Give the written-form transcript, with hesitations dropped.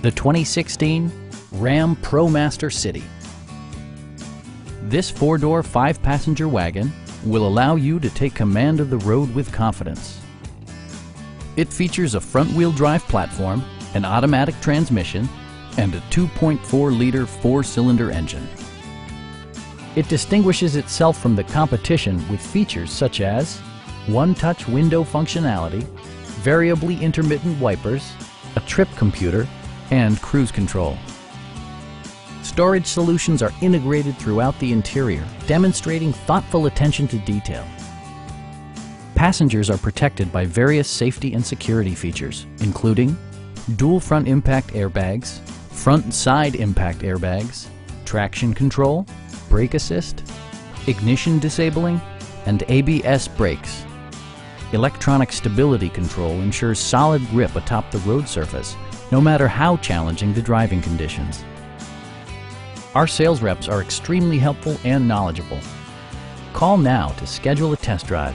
The 2016 Ram ProMaster City. This four-door, five-passenger wagon will allow you to take command of the road with confidence. It features a front-wheel drive platform, an automatic transmission, and a 2.4-liter four-cylinder engine. It distinguishes itself from the competition with features such as one-touch window functionality, variably intermittent wipers, a trip computer, and cruise control. Storage solutions are integrated throughout the interior, demonstrating thoughtful attention to detail. Passengers are protected by various safety and security features, including dual front impact airbags, front and side impact airbags, traction control, brake assist, ignition disabling, and ABS brakes. Electronic stability control ensures solid grip atop the road surface, no matter how challenging the driving conditions. Our sales reps are extremely helpful and knowledgeable. Call now to schedule a test drive.